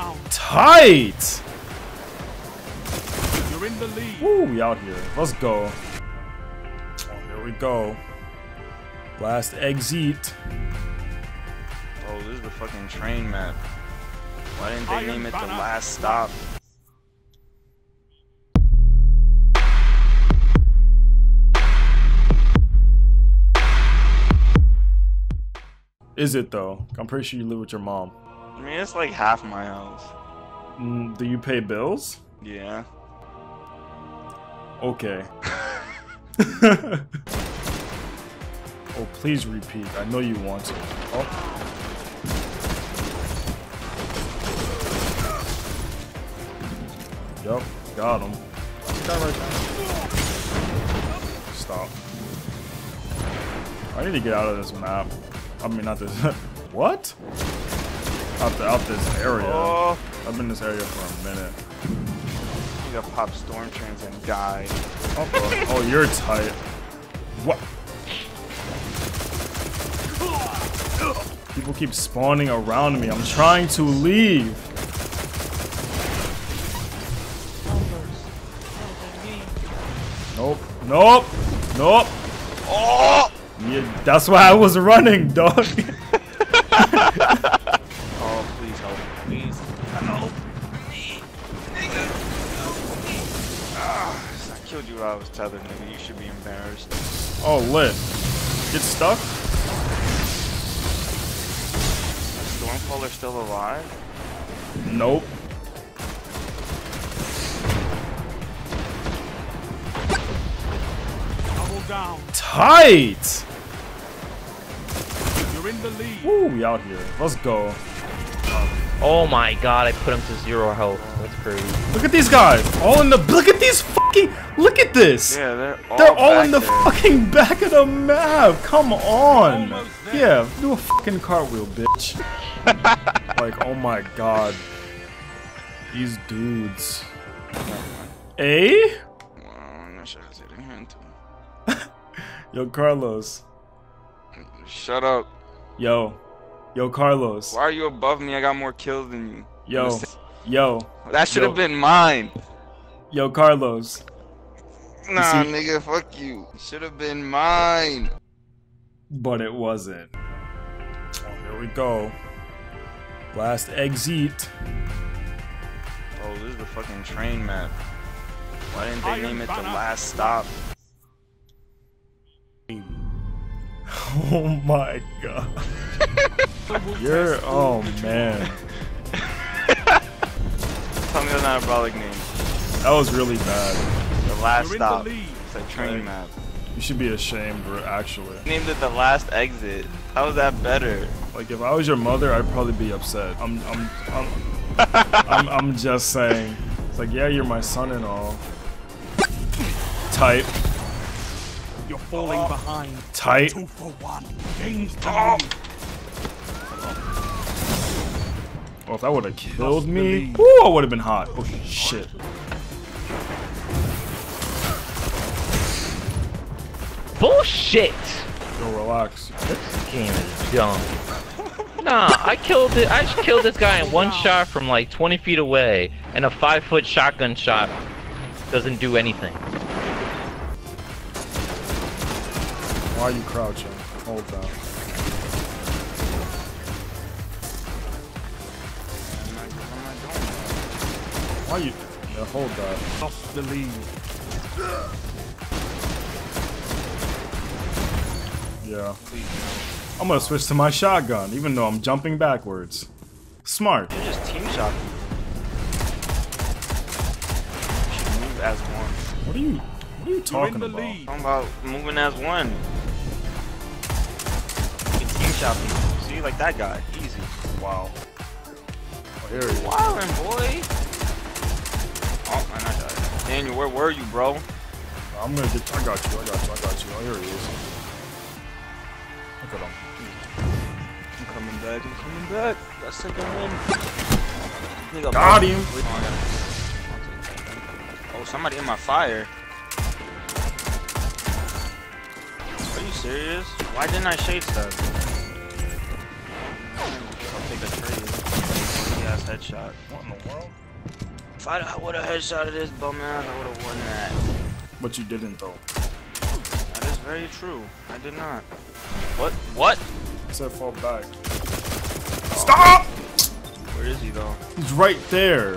down. Tight. You're in the lead. Woo, we out here. Let's go. Oh, here we go. Last exit. Oh, this is the fucking train map. Why didn't they name it the last stop? Is it though? I'm pretty sure you live with your mom. I mean, it's like half my house. Do you pay bills? Yeah. Okay. Oh, please repeat. I know you want to. Oh. Yup, got him. Stop. I need to get out of this map. I mean, not this. What? Out this area. Oh. I've been in this area for a minute. You got pop storm trains and die. Oh, oh, you're tight. What? People keep spawning around me. I'm trying to leave. Nope. Nope. Nope. Oh! Yeah, that's why I was running, dog. Oh, please help me. Please help me. Nigga. I killed you while I was tethered, nigga. You should be embarrassed. Oh, lit. Get stuck? Is Stormcaller still alive? Nope. Down. Tight. You're in the lead. Woo, we out here. Let's go. Oh my god, I put him to 0 health. That's crazy. Look at these guys. All in the look at these fucking look at this. Yeah, they're all in the fucking back of the map. Come on. Yeah, do a fucking cartwheel, bitch. Like, oh my god. These dudes. Eh? Yo, Carlos. Shut up. Yo. Yo, Carlos. Why are you above me? I got more kills than you. Yo. Yo. That should have been mine. Yo, Carlos. Nah, nigga, fuck you. Should have been mine. But it wasn't. Oh, here we go. Last exit. Oh, this is the fucking train map. Why didn't they name it the last stop? Oh my god. You're oh man. Tell me that's not a brolic name. That was really bad. The last stop. It's a train map. You should be ashamed, actually. Named it the last exit. How was that better? Like if I was your mother, I'd probably be upset. I'm just saying. It's like, yeah, you're my son and all. Type. You're falling behind. Tight. 2 for 1. Oh, if that would have killed me. Ooh, I would have been hot. Oh shit. Bullshit. Yo, relax. This game is dumb. Nah, I just killed this guy in 1 shot from like 20 feet away, and a 5-foot shotgun shot doesn't do anything. Why are you crouching? Hold down. Why are you? Yeah, hold that. Off the lead. Yeah. I'm gonna switch to my shotgun, even though I'm jumping backwards. Smart. You're just team shot. Move as one. What are you? What are you talking about? I'm talking about moving as one. Shopping. See, like that guy. Easy. Wow. Oh, here he is. Wildin', boy. Oh, man, I died. Daniel, where were you, bro? I'm gonna get. I got you. Oh, here he is. Look at him. I'm coming back. That second one. Got him. Oh, somebody in my fire. Are you serious? Why didn't I shade stuff? I'll take a trade. ass headshot. What in the world? If I would have headshotted this bum ass, I would have won that. But you didn't, though. That is very true. I did not. What? What? I said fall back. Stop! Where is he, though? He's right there.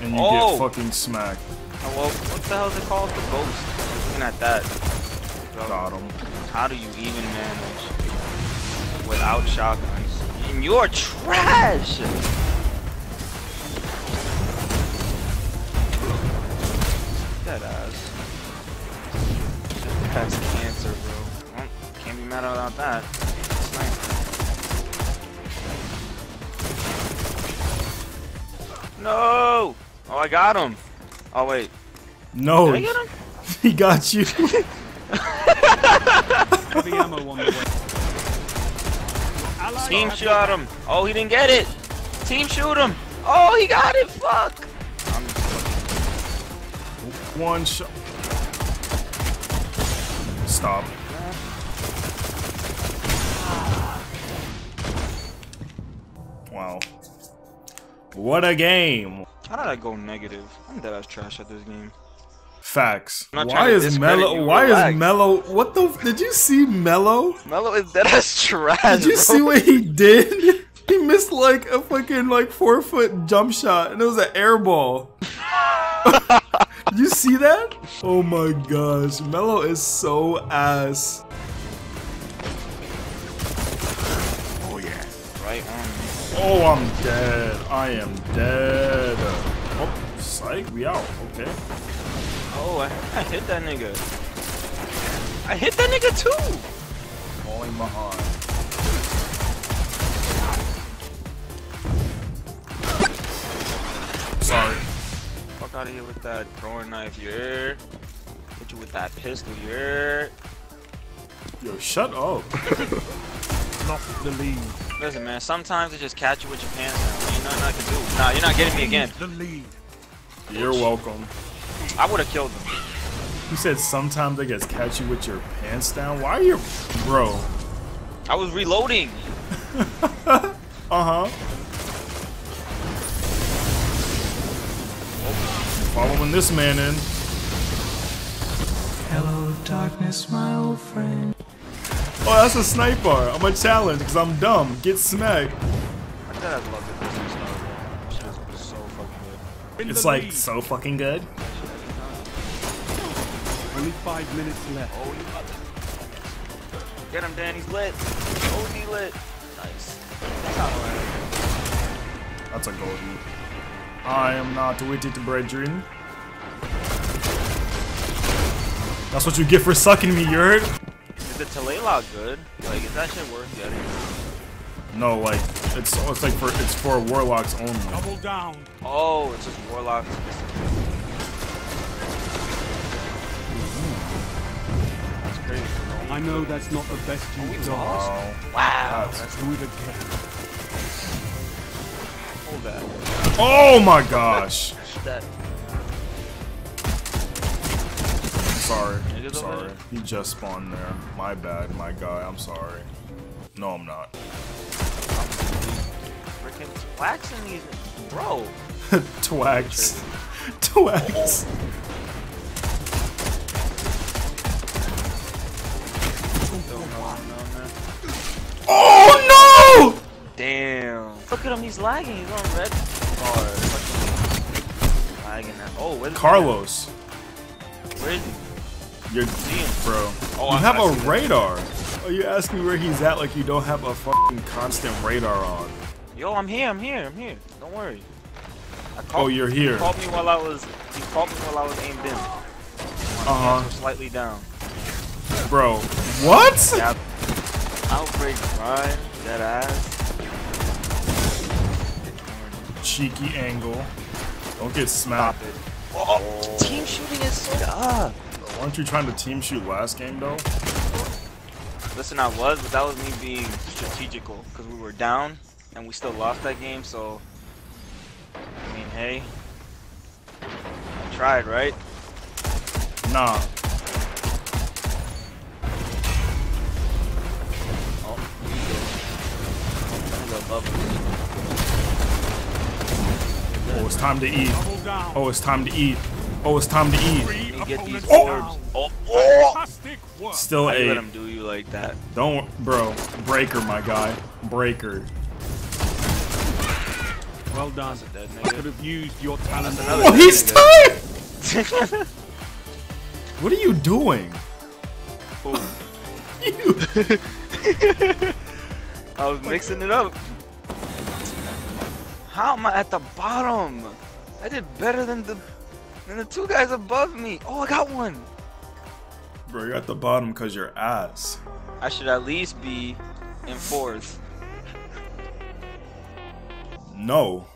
And you get fucking smacked. Oh, well, what the hell is it called? The ghost. I'm looking at that. Got him. How do you even manage without shotguns? And you're trash! That ass. Just has cancer, bro. Well, can't be mad about that. It's nice. No! Oh, I got him. Oh, wait. No. Did I get him? He got you. Heavy ammo on the way. Team shot him. Oh, he didn't get it. Team shoot him. Oh, he got it. Fuck. One shot. Stop. Wow. What a game. How did I go negative? I'm dead ass trash at this game. Facts. Why is Mello? What the? Did you see Mello? Mello is dead ass trash. Did you see what he did? He missed like a fucking like 4-foot jump shot, and it was an air ball. You see that? Oh my gosh, Mello is so ass. Oh yeah, right on. Oh, I'm dead. I am dead. Oh, psych, we out. Okay. Oh, I hit that nigga. I hit that nigga too. Falling behind. Sorry. Fuck out of here with that throwing knife, yeah. Hit you with that pistol, yeah. Yo, shut up. Not the lead. Listen, man, sometimes they just catch you with your pants down. Ain't nothing I can do. Nah, you're not getting me again. The lead. You're welcome. I would have killed them. You said sometimes they just catch you with your pants down? Why are you... Bro. I was reloading. Uh-huh. Following this man in. Hello, darkness, my old friend. Oh, that's a sniper. I'm a challenge because I'm dumb. Get smacked. I thought I loved it. This was so fucking good. It's like so fucking good. Only 5 minutes left. Oh, you got it. Get him, Dan. He's lit. Oh, he lit. Nice. That's alright. That's a golden. I am not witty to brethren. That's what you get for sucking me, you heard? The Talayla good? Like, is that shit worth getting? No, like, it's like for, it's for warlocks only. Double down. Oh, it's just warlocks. That's crazy. I know that's not the best you've done. Wow. Let's do it again. Hold that. Oh my gosh. That. Sorry, sorry. He just spawned there. My bad, my guy. I'm sorry. No, I'm not. Freaking twacks in these, bro. Twacks. Twacks. Oh no! Damn. Look at him. He's lagging. He's on red. Oh, lagging. Oh, where's Carlos? Where is he? You're seeing, bro. Oh, you have a radar. Oh, you ask me where he's at like you don't have a fucking constant radar on. Yo, I'm here. Don't worry. You're here. He called me while I was aimed in. Slightly down. Bro, what? Yeah. Outbreak Prime, dead ass. Cheeky angle. Don't get smacked. Oh, team shooting is so dumb. Weren't you trying to team shoot last game though? Listen, I was, but that was me being strategical because we were down and we still lost that game. So, I mean, hey, I tried, right? Nah. Oh, it's time to eat. Oh, it's time to eat. Oh, it's time to eat. Oh! Oh! Oh! Still a. Let him do you like that. Don't, bro. Breaker, my guy. Breaker. Well done. I could have used your talent. Oh, he's tired. What are you doing? You. I was mixing it up. How am I at the bottom? I did better than the two guys above me. Oh, I got one. Bro, you're at the bottom because you're ass. I should at least be in fourth. No.